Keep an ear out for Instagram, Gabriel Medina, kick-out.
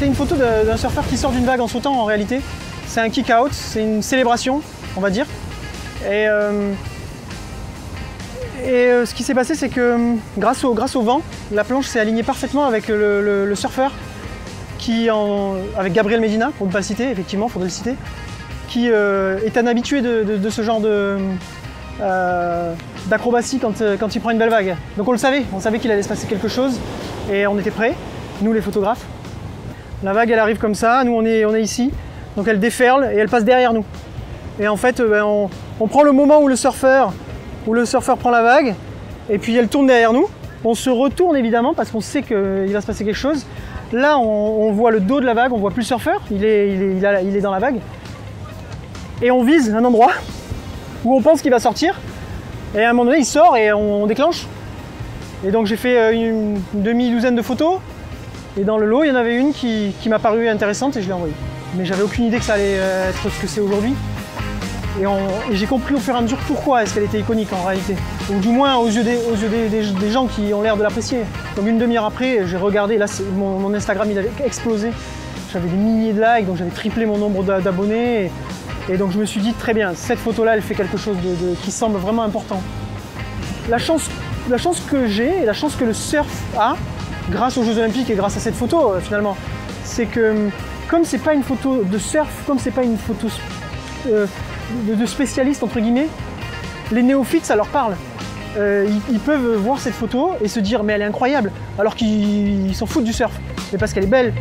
C'est une photo d'un surfeur qui sort d'une vague en sautant en réalité. C'est un kick-out, c'est une célébration, on va dire. Et ce qui s'est passé, c'est que grâce au vent, la planche s'est alignée parfaitement avec le surfeur, avec Gabriel Medina, qu'on ne peut pas citer, effectivement, il faudrait le citer, qui est un habitué de ce genre d'acrobatie quand il prend une belle vague. Donc on savait qu'il allait se passer quelque chose et on était prêts, nous les photographes. La vague, elle arrive comme ça, nous on est ici, donc elle déferle et elle passe derrière nous. Et en fait, on prend le moment où le surfeur prend la vague et puis elle tourne derrière nous. On se retourne évidemment parce qu'on sait qu'il va se passer quelque chose. Là, on voit le dos de la vague, on voit plus le surfeur, il est dans la vague. Et on vise un endroit où on pense qu'il va sortir. Et à un moment donné, il sort et on déclenche. Et donc j'ai fait une demi-douzaine de photos. Et dans le lot, il y en avait une qui m'a paru intéressante et je l'ai envoyée. Mais j'avais aucune idée que ça allait être ce que c'est aujourd'hui. Et j'ai compris au fur et à mesure pourquoi est-ce qu'elle était iconique en réalité. Ou du moins aux yeux des gens qui ont l'air de l'apprécier. Donc une demi-heure après, j'ai regardé, là mon Instagram il avait explosé. J'avais des milliers de likes, donc j'avais triplé mon nombre d'abonnés. Et donc je me suis dit très bien, cette photo-là elle fait quelque chose qui semble vraiment important. La chance que j'ai, et la chance que le surf a, grâce aux Jeux Olympiques et grâce à cette photo finalement, c'est que comme c'est pas une photo de surf, comme c'est pas une photo de spécialistes entre guillemets, les néophytes ça leur parle. Ils peuvent voir cette photo et se dire mais elle est incroyable alors qu'ils s'en foutent du surf, mais parce qu'elle est belle.